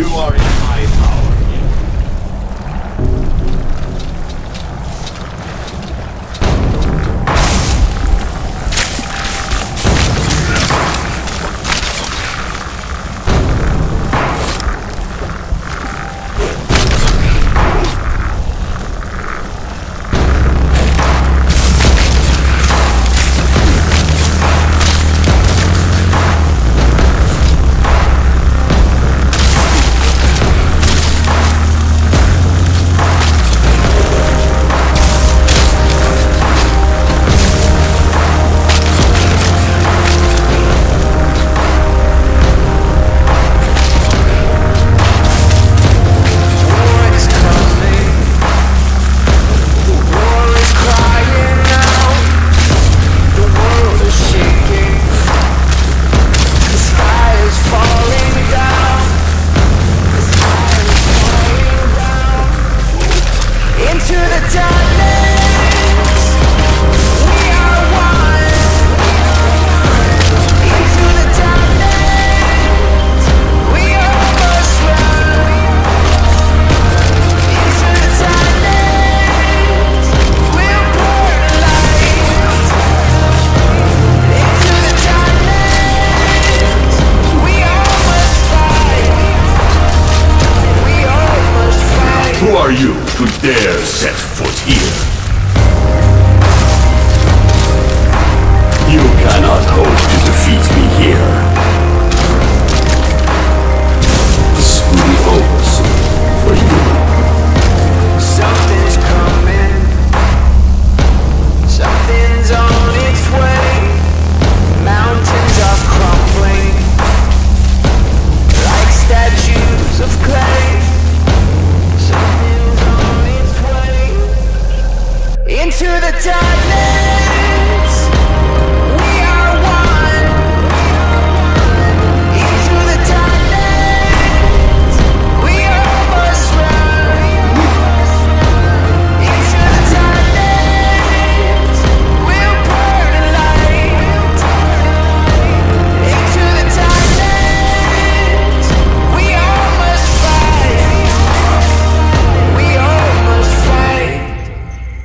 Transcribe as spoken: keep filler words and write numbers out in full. You are in my power. Who are you to dare set foot here? You cannot hope to defeat me here. This will be over soon for you. Something's coming. Something's on its way. Mountains are crumbling like statues of clay. Into the darkness.